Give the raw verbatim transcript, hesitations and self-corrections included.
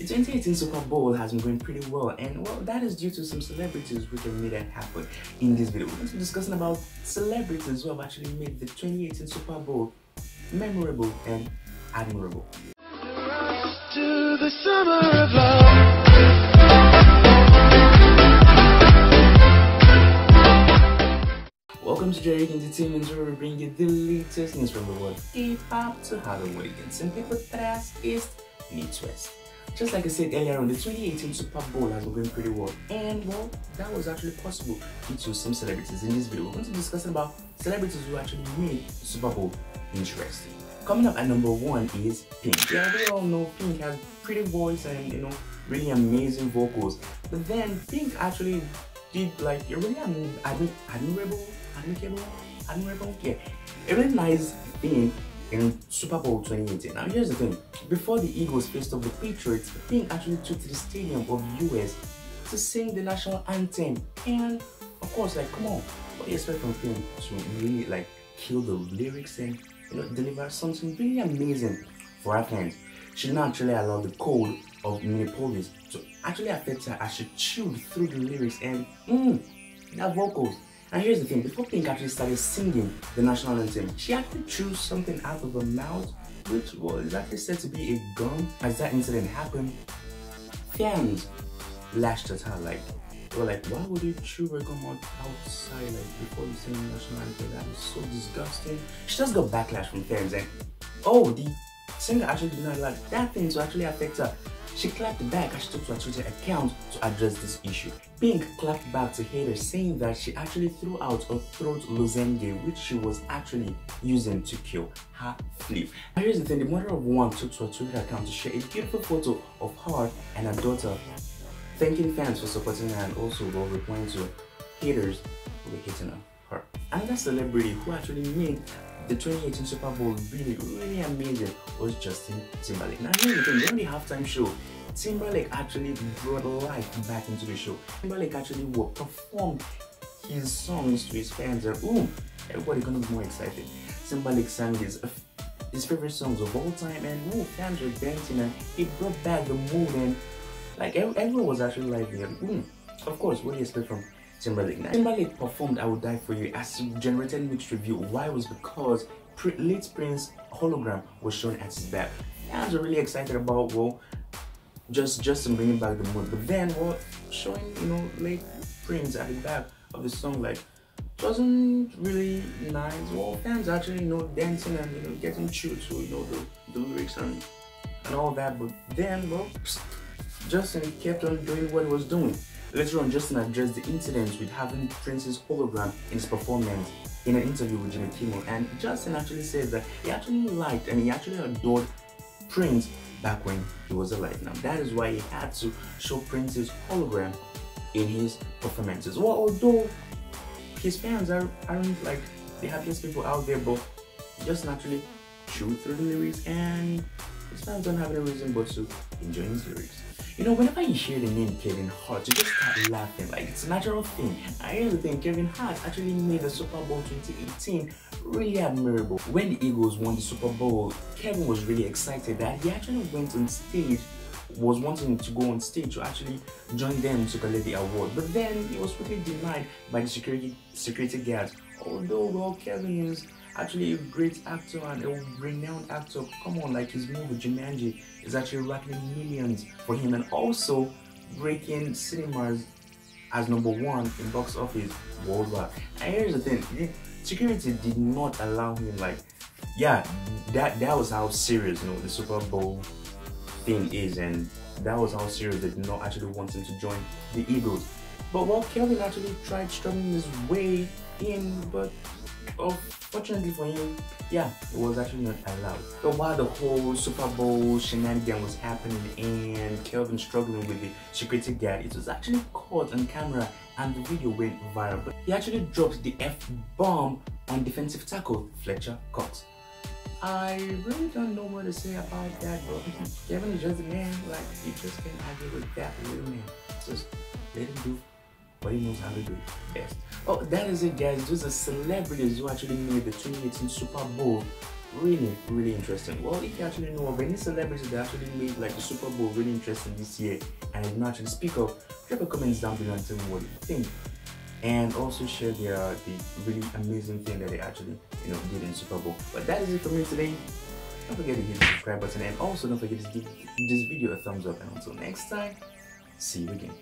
The twenty eighteen Super Bowl has been going pretty well, and well, that is due to some celebrities which have made it happen. In this video, we're going to be discussing about celebrities who have actually made the twenty eighteen Super Bowl memorable and admirable. To the summer of love. Welcome to Jerry Entertainment, where we bring you the latest news from the world K-pop to Hollywood, and simply put, tras is news west. Just like I said earlier on, the twenty eighteen Super Bowl has been going pretty well, and well, that was actually possible due to some celebrities. In this video, we're going to be discussing about celebrities who actually made the Super Bowl interesting. Coming up at number one is Pink. Yeah, we all know Pink has pretty voice and, you know, really amazing vocals, but then Pink actually did like a really admirable, admirable, admirable, admirable, yeah, a really nice thing in Super Bowl twenty eighteen. Now here's the thing, before the Eagles faced off the Patriots, Pink actually took to the stadium of the U S to sing the national anthem, and of course, like, come on, what do you expect from Pink to really like kill the lyrics and, you know, deliver something really amazing for her fans? She did not actually allow the cold of Minneapolis to actually affect her as she chewed through the lyrics and mmm, that vocals. And here's the thing, before Pink actually started singing the national anthem, she actually chewed something out of her mouth, which was actually said to be a gum. As that incident happened, fans lashed at her, like, they were like, why would you chew a gum out outside, like, before you sing the national anthem? That is so disgusting. She just got backlash from fans, and oh, the singer actually did not allow that thing to actually affect her. She clapped back as she took to her Twitter account to address this issue. Pink clapped back to haters, saying that she actually threw out a throat lozenge which she was actually using to kill her flea. And here's the thing, the mother of one took to her Twitter account to share a beautiful photo of her and her daughter, thanking fans for supporting her and also while replying to haters who were hitting her. Another celebrity who actually made the twenty eighteen Super Bowl really, really amazing was Justin Timberlake. Now here's the thing, during the halftime show, Timberlake actually brought life back into the show. Timberlake actually performed his songs to his fans, and ooh, everybody gonna be more excited. Timberlake sang his, his favorite songs of all time, and ooh, fans were dancing, and he brought back the mood, and like everyone was actually lively, and ooh, of course, what do you expect from Timberlake? Now, Timberlake performed "I Will Die For You" as it generated mixed review. Why? It was because late Prince hologram was shown at his back. Fans were really excited about, well, just Justin bringing back the mood, but then well, showing, you know, late Prince at the back of the song, like, wasn't really nice. Well, fans actually, you know, dancing and, you know, getting chewed to, you know, the, the lyrics and, and all that, but then well, psst, Justin kept on doing what he was doing. Later on, Justin addressed the incident with having Prince's hologram in his performance in an interview with Jimmy Kimmel, and Justin actually says that he actually liked and he actually adored Prince back when he was alive. Now that is why he had to show Prince's hologram in his performances. Well, although his fans are, aren't like the happiest people out there, but Justin actually chewed through the lyrics, and his fans don't have any reason but to enjoy his lyrics. You know, whenever you hear the name Kevin Hart, you just start laughing, like, it's a natural thing. And here's the thing, Kevin Hart actually made the Super Bowl twenty eighteen really admirable. When the Eagles won the Super Bowl, Kevin was really excited that he actually went on stage, was wanting to go on stage to actually join them to collect the award. But then he was quickly denied by the security security guards. Although, well, Kevin is actually a great actor and a renowned actor. Come on, like, his movie Jumanji is actually racking millions for him and also breaking cinemas as number one in box office worldwide. And here's the thing, the security did not allow him, like, yeah, that that was how serious, you know, the Super Bowl thing is, and that was how serious they did not actually want him to join the Eagles. But while Kevin actually tried struggling his way in, but oh, fortunately for him, yeah, it was actually not allowed. So while the whole Super Bowl shenanigan was happening and Kelvin struggling with the security guard, it was actually caught on camera and the video went viral. But he actually dropped the F-bomb on defensive tackle Fletcher Cox. I really don't know what to say about that, but Kevin is just a man, like, you just can't argue with that little man. Just let him do what he knows how to do best. Oh, that is it, guys. Those are celebrities who actually made the twenty eighteen Super Bowl really, really interesting. Well, if you actually know, many celebrities that actually made like the Super Bowl really interesting this year and I did not actually speak of, drop a comments down below and tell me what you think. And also share their the really amazing thing that they actually, you know, did in Super Bowl. But that is it for me today. Don't forget to hit the subscribe button and also don't forget to give this video a thumbs up. And until next time, see you again.